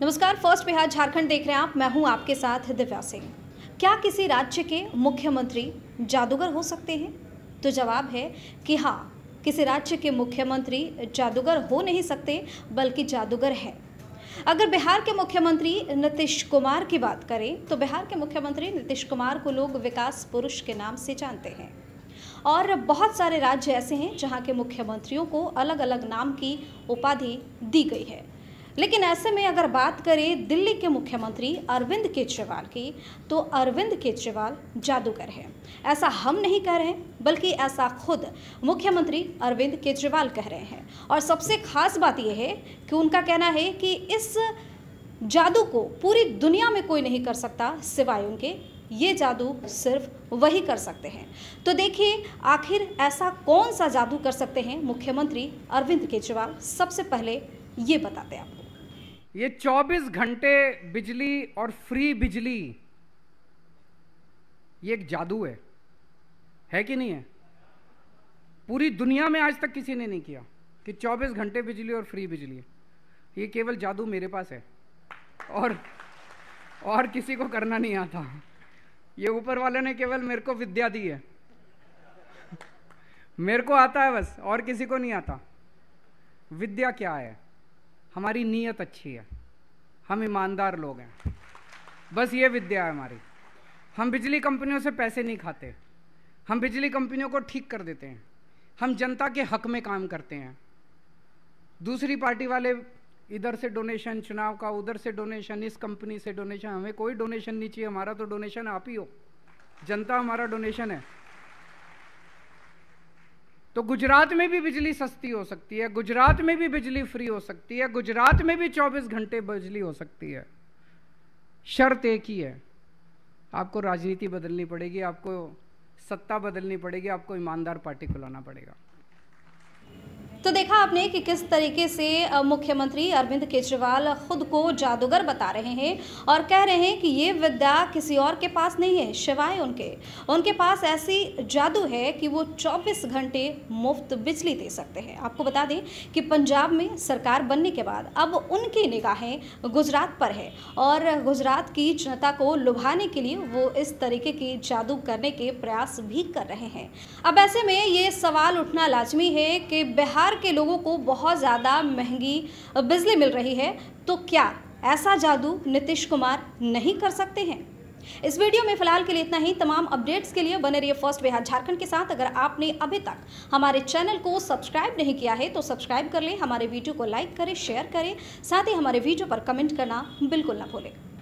नमस्कार, फर्स्ट बिहार झारखंड देख रहे हैं आप। मैं हूं आपके साथ दिव्या सिंह। क्या किसी राज्य के मुख्यमंत्री जादूगर हो सकते हैं? तो जवाब है कि हाँ, किसी राज्य के मुख्यमंत्री जादूगर हो नहीं सकते, बल्कि जादूगर है। अगर बिहार के मुख्यमंत्री नीतीश कुमार की बात करें तो बिहार के मुख्यमंत्री नीतीश कुमार को लोग विकास पुरुष के नाम से जानते हैं, और बहुत सारे राज्य ऐसे हैं जहां के मुख्यमंत्रियों को अलग अलग नाम की उपाधि दी गई है। लेकिन ऐसे में अगर बात करें दिल्ली के मुख्यमंत्री अरविंद केजरीवाल की, तो अरविंद केजरीवाल जादूगर है। ऐसा हम नहीं कह रहे हैं, बल्कि ऐसा खुद मुख्यमंत्री अरविंद केजरीवाल कह रहे हैं। और सबसे खास बात यह है कि उनका कहना है कि इस जादू को पूरी दुनिया में कोई नहीं कर सकता सिवाय उनके, ये जादू सिर्फ वही कर सकते हैं। तो देखिए आखिर ऐसा कौन सा जादू कर सकते हैं मुख्यमंत्री अरविंद केजरीवाल, सबसे पहले ये बताते हैं आपको। ये 24 घंटे बिजली और फ्री बिजली, ये एक जादू है कि नहीं है? पूरी दुनिया में आज तक किसी ने नहीं किया कि 24 घंटे बिजली और फ्री बिजली है। ये केवल जादू मेरे पास है और किसी को करना नहीं आता। ये ऊपर वाले ने केवल मेरे को विद्या दी है, मेरे को आता है बस, और किसी को नहीं आता। विद्या क्या है? हमारी नीयत अच्छी है, हम ईमानदार लोग हैं, बस ये विद्या है हमारी। हम बिजली कंपनियों से पैसे नहीं खाते, हम बिजली कंपनियों को ठीक कर देते हैं, हम जनता के हक में काम करते हैं। दूसरी पार्टी वाले इधर से डोनेशन, चुनाव का उधर से डोनेशन, इस कंपनी से डोनेशन, हमें कोई डोनेशन नहीं चाहिए। हमारा तो डोनेशन आप ही हो, जनता हमारा डोनेशन है। तो गुजरात में भी बिजली सस्ती हो सकती है, गुजरात में भी बिजली फ्री हो सकती है, गुजरात में भी 24 घंटे बिजली हो सकती है। शर्त एक ही है, आपको राजनीति बदलनी पड़ेगी, आपको सत्ता बदलनी पड़ेगी, आपको ईमानदार पार्टी को लाना पड़ेगा। तो देखा आपने कि किस तरीके से मुख्यमंत्री अरविंद केजरीवाल खुद को जादूगर बता रहे हैं और कह रहे हैं कि ये विद्या किसी और के पास नहीं है सिवाय उनके पास ऐसी जादू है कि वो 24 घंटे मुफ्त बिजली दे सकते हैं। आपको बता दें कि पंजाब में सरकार बनने के बाद अब उनकी निगाहें गुजरात पर है, और गुजरात की जनता को लुभाने के लिए वो इस तरीके की जादू करने के प्रयास भी कर रहे हैं। अब ऐसे में ये सवाल उठना लाजमी है कि बिहार के लोगों को बहुत ज्यादा महंगी बिजली मिल रही है, तो क्या ऐसा जादू नीतीश कुमार नहीं कर सकते हैं? इस वीडियो में फिलहाल के लिए इतना ही। तमाम अपडेट्स के लिए बने रहिए फर्स्ट बिहार झारखंड के साथ। अगर आपने अभी तक हमारे चैनल को सब्सक्राइब नहीं किया है तो सब्सक्राइब कर लें, हमारे वीडियो को लाइक करें, शेयर करें, साथ ही हमारे वीडियो पर कमेंट करना बिल्कुल ना भूलें।